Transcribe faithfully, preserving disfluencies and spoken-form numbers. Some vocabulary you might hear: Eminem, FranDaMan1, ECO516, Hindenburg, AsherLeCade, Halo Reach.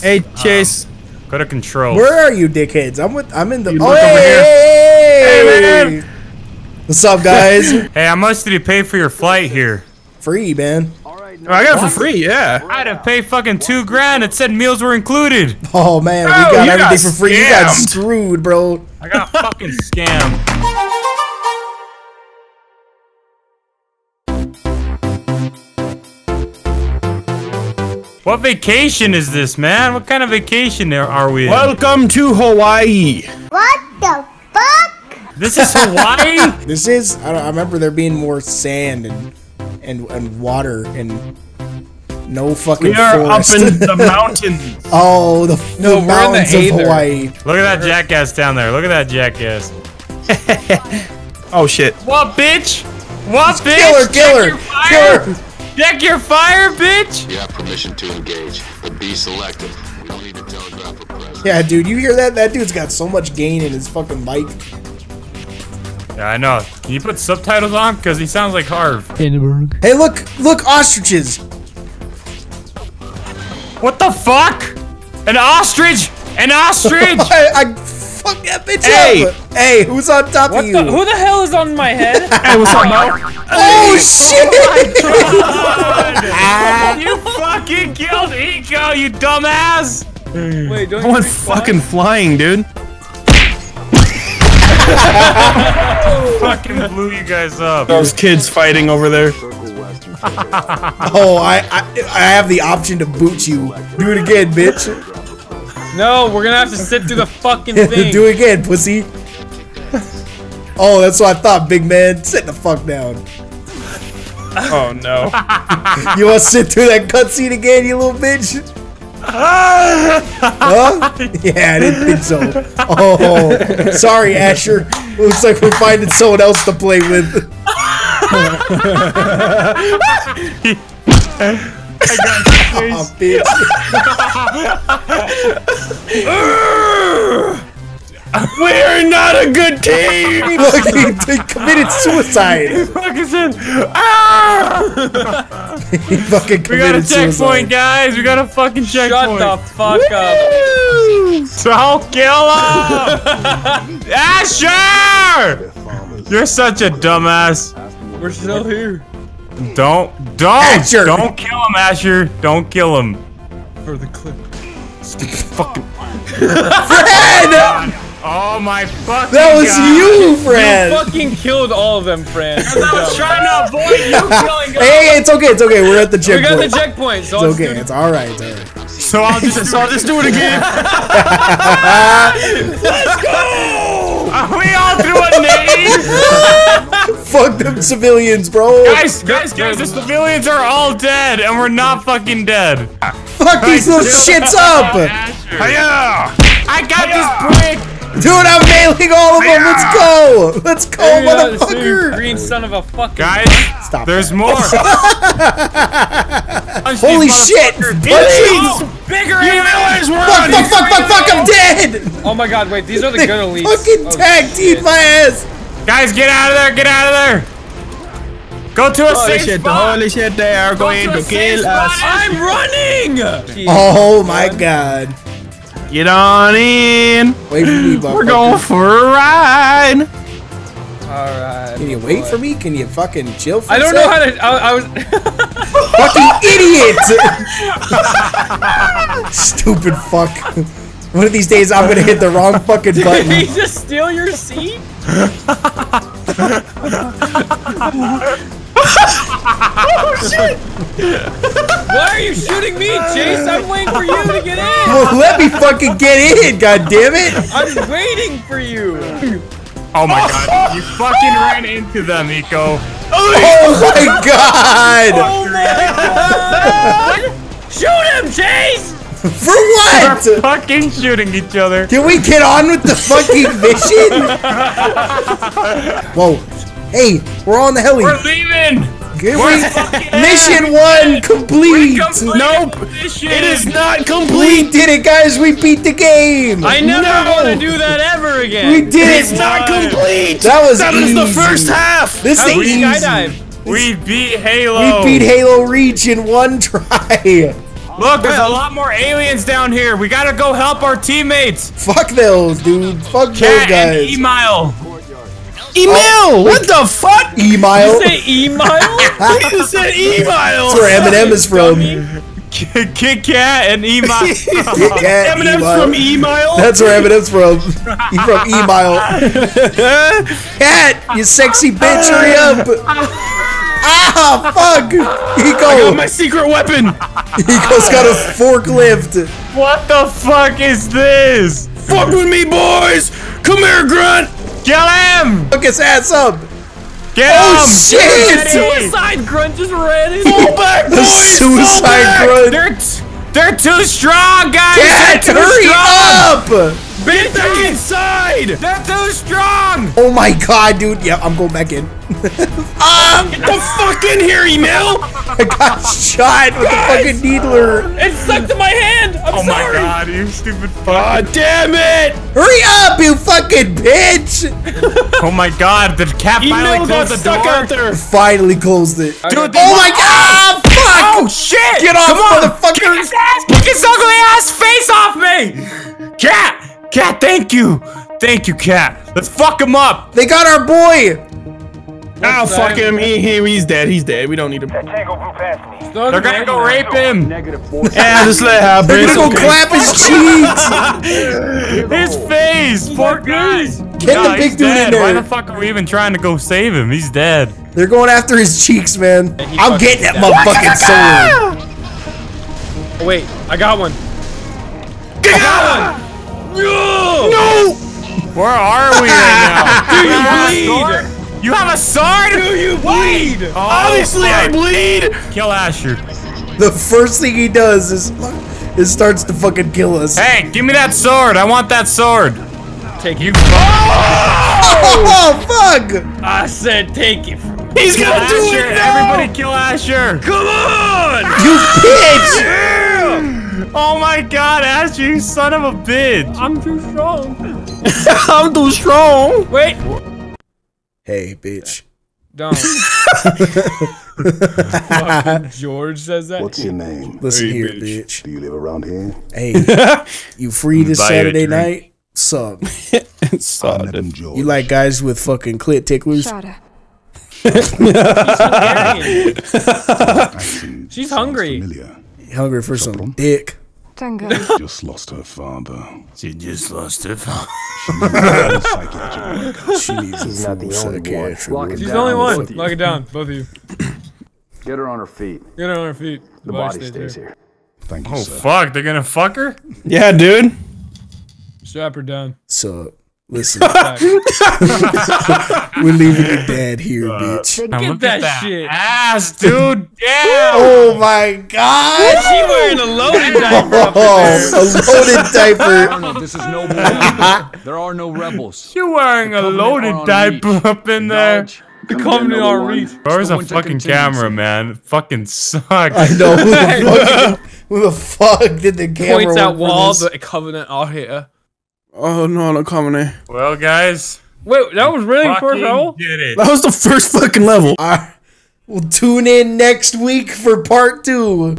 Hey, Chase. Um, go to control. Where are you, dickheads? I'm with. I'm in the. You oh, look hey, over here. Hey, hey, hey, what's up, guys? Hey, how much did you pay for your flight here? Free, man. Oh, I got it for free, yeah. I had to pay fucking two grand. It said meals were included. Oh, man, we got oh, everything got for free. Scammed. You got screwed, bro. I got fucking scammed. What vacation is this, man? What kind of vacation are we in? Welcome to Hawaii. What the fuck? This is Hawaii? This is, I, don't, I remember there being more sand and and, and water and no fucking forest. We are forest. Up in the mountains. Oh, the, no, the mountains the of Hawaii. Look at that jackass down there. Look at that jackass. Oh, shit. What, bitch? What, bitch? Killer, killer, killer. Deck your fire, bitch! You have permission to engage, but be selective. We don't need to telegraph a presence. Yeah, dude, you hear that? That dude's got so much gain in his fucking mic. Yeah, I know. Can you put subtitles on? Because he sounds like Harv. Hindenburg. Hey, look! Look, ostriches! What the fuck? An ostrich! An ostrich! I, I fuck that bitch hey. up! Hey, who's on top what of you? The, who the hell is on my head? Hey, what's up, Mel? Oh, oh shit! Oh you fucking killed Eco, you dumbass! Wait, don't I went fucking flying, dude. Fucking blew you guys up. Those kids fighting over there. Oh, I, I I have the option to boot you. Do it again, bitch. No, we're gonna have to sit through the fucking thing. Do it again, pussy. Oh, that's what I thought, big man. Sit the fuck down. Oh, no. You want to sit through that cutscene again, you little bitch? Huh? Yeah, I didn't think so. Oh, sorry, Asher. Looks like we're finding someone else to play with. I got oh, bitch. We're not a good team! Look, he, he committed suicide! He fucking said, ah! He fucking committed suicide. We got a checkpoint, guys! We got a fucking checkpoint! Shut the fuck Woo! Up! Don't kill him! Asher! You're such a dumbass. We're still here. Don't, don't! Asher. Don't kill him, Asher! Don't kill him. For the clip. Stupid fucking... Fred! Oh my fucking That was God. You, Fran! You fucking killed all of them, Fran. Because I was trying to avoid you killing them. Hey, it's okay, it's okay. We're at the checkpoint. We got the checkpoint, so it's okay. It's alright, it's alright. So I'll just, so I'll just do it again. Let's go! Are we all through a nade? Fuck them civilians, bro. Guys, guys, guys, the civilians are all dead, and we're not fucking dead. Fuck these little shits up! Hiya! I got Hiya. This brick! Dude, I'm nailing all of them. Let's go. Let's go, hey, motherfucker. Green son of a fucking guys. Stop. There's that. More. Holy shit! Elites. Bigger aliens. Fuck! Fuck! Fuck! Fuck! Fuck! I'm dead. Oh my god! Wait, these are the they good elites. Fucking oh, tag team my ass. Guys, get out of there! Get out of there! Go to a holy safe shit, spot. Holy shit! They are go going to, to kill us. Spot. I'm running. Jeez, oh my god. Get on in! Wait for me, We're going for a ride! Alright. Can you boy. wait for me? Can you fucking chill for I don't a know how to. I, I was. Fucking idiot! Stupid fuck. One of these days I'm gonna hit the wrong fucking Did button. Did he just steal your seat? Oh shit! Why are you shooting me, Chase? I'm waiting for you to get in! Well, let me fucking get in, goddammit! I'm waiting for you! Oh my god, you fucking ran into them, Eco. Oh my god! Oh my god! Shoot him, Chase! For what? We're fucking shooting each other. Can we get on with the fucking mission? Whoa. Hey, we're on the heli. We're leaving! We, mission one complete. Nope, mission. It is not complete. We did it, guys. We beat the game. I never no. want to do that ever again. We did it. It's not complete. That was that easy. Was the first half. This is easy. Skydive. We beat Halo. We beat Halo Reach in one try. Look, there's a lot more aliens down here. We gotta go help our teammates. Fuck those, dude. Fuck Cat those guys. And Email. Email. Oh, what the fuck? Email. Did you say Email? You said Email. That's where Eminem is from. Kit Kat and Email. Eminem's E from Email. That's where Eminem's from. He's from Email. Cat, you sexy bitch, hurry up. Ah, fuck! Eco! I got my secret weapon! Eco's got a forklift! What the fuck is this? Fuck with me, boys! Come here, Grunt! Kill him! Look his ass up! Get oh, him! Oh, shit! Suicide Grunt just ran in! Fall back, boys! The suicide back. Grunt! They're, they're too strong, guys! Get they're too hurry strong. Up! Get back inside! They're too strong! Oh my god, dude. Yeah, I'm going back in. um, Get the fuck in here, Email! I got shot with guys, the fucking needler. It stuck to my hand! I'm oh sorry! Oh my god, you stupid fuck. God oh, damn it! Hurry up, you fucking bitch! Oh my god, the cat Email finally closed got the stuck door. Out there. Finally closed it. Dude, oh my god! Fuck! Oh shit! Get off, motherfucker! Get his ass! Get his ugly ass face off me! Cat! Cat, thank you! Thank you, Cat. Let's fuck him up! They got our boy! Now oh, fuck him. He, he, he's dead. He's dead. We don't need him. That tango blew past me. They're, They're gonna go rape him! Yeah, just let it happen. They're gonna go okay. clap his cheeks! His face! Poor guy! Get no, the big dude dead. In there! Why the fuck are we even trying to go save him? He's dead. They're going after his cheeks, man. I'm getting that motherfucking sword! Wait, I got one. I got one! No! No! Where are we right now? Do you bleed? You have a sword? Do you bleed? Oh, obviously I bleed! Kill Asher. The first thing he does is it starts to fucking kill us. Hey, give me that sword. I want that sword. Take you. Oh, oh fuck! I said take it from me. He's kill gonna Asher. Do it now. Everybody kill Asher. Come on! You bitch! Yeah. Oh my god, Asher, you son of a bitch! I'm too strong. I'm too strong. Wait. Hey, bitch. Don't. Fucking George says that. What's your name? Listen hey, here, bitch. bitch. Do you live around here? Hey, you free this Saturday night? Sub. Sub. You like guys with fucking clit ticklers? Shut up. She's, She's hungry. Familiar. Hungry for some dick. Tango. She just lost her father. She just lost her father. She needs a psychiatric one. She's the only one. Lock it down, both of you. Get her on her feet. Get her on her feet. The, the body, body stays here. here. Thank you, oh, sir. Fuck. They're gonna fuck her? Yeah, dude. Strap her down. So, listen. We're leaving your dad here, uh, bitch. Look at that, that shit. Ass, dude. Damn. Oh my god. She wearing a loaded diaper. Oh, a loaded diaper. I don't know, this is no war. There are no rebels. She wearing a loaded diaper reach. Up in there. The company on reach. Where's the fucking camera, man? It fucking sucks. I know. Who the, fuck, who the fuck did the camera? Points out walls. The Covenant are here. Oh no, no company. Well, guys. Wait, that was really important. That was the first fucking level. All right. We'll tune in next week for part two.